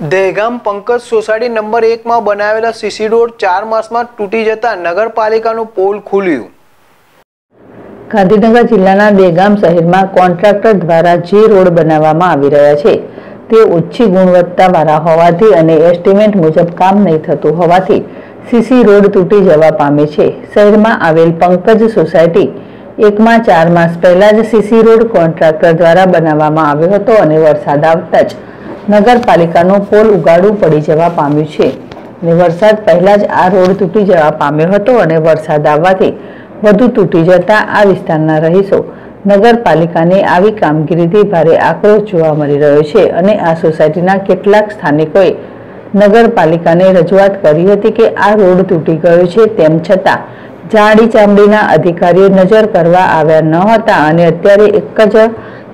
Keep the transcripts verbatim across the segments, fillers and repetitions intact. Dahegam Pankaj society number एक में बनावेला सीसी रोड चार मास में तूटी जता नगरपालिकानो पोल खुल्यो। गांधीनगर जिल्लाना दहेगाम शहर में कॉन्ट्राक्टर द्वारा जे रोड बनाववामां आवी रह्या छे ते ऊंची गुणवत्तावाळा होवाथी अने एस्टिमेट मुजब काम नहीं थतुं होवाथी सीसी रोड तूटी जवा पामे छे। शहर में आवेल पंकज सोसायटी एक में चार मास पहला ज सीसी रोड कॉन्ट्राक्टर द्वारा बनाववामां आव्यो हतो अने वरसाद आवता ज नगरपालिकानो पोल उगाडू पड़ी जवा पाम्यो छे। ने वरसाद पहला ज आ रोड तूटी जवा पाम्यो हतो अने वरसाद आववाथी वधु तूटी जता आ विस्तारना रहीशो नगरपालिकाने आवी कामगीरीथी भारे आक्रोश जोवा मळी रह्यो छे अने आ सोसायटीना केटलाक स्थानिकोए नगरपालिकाने रजूआत करी हती के आ रोड तूटी गयो छे तेम छतां जाडी चामडीना अधिकारीओ नजर करवा आव्या न हता अने अत्यारे एक ज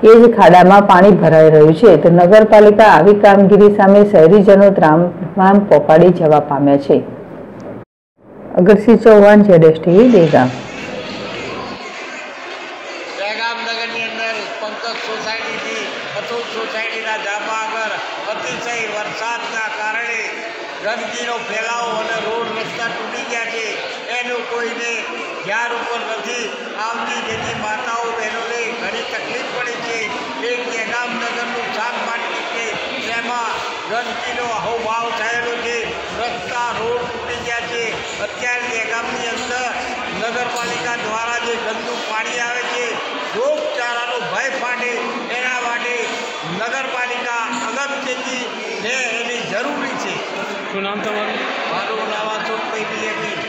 एज खाड़ा में पानी भराई रह्यु छे तो नगरपालिका आवी कामगीरी सामे शहरीजनो त्राम पोपाड़ी जवा पाम्या छे। अगरसिंह चौहान, ज़ेडएसटीवी दहेगाम। दहेगाम नगर की अंदर पंकज सोसायटी थी अतुल सोसायटी ना जापा अगर अतिशय वरसाद ना कारण गंदगी नो फैलाव और रोड रस्ता तूटी गया छे एनो कोई ने ध्यान ऊपर नहीं आवती जेथी माताओ बहनोने घणी तकलीफ पड़ी छे। एक दहेगाम नगरनु शाक मार्केट छे जेमां गंदगीनो अहोभाव थयेलो छे रस्ता रोड तूटी गया छे। अत्यार दहेगामनी अंदर नगरपालिका द्वारा जे गंदू पाणी आवे छे रोगचाळानो भय फाटे एना माटे नगरपालिका अगमचेती ने एनी जरूरी छे। શું નામ તમારું? મારું નામ અશોકભાઈ દિલેકભાઈ।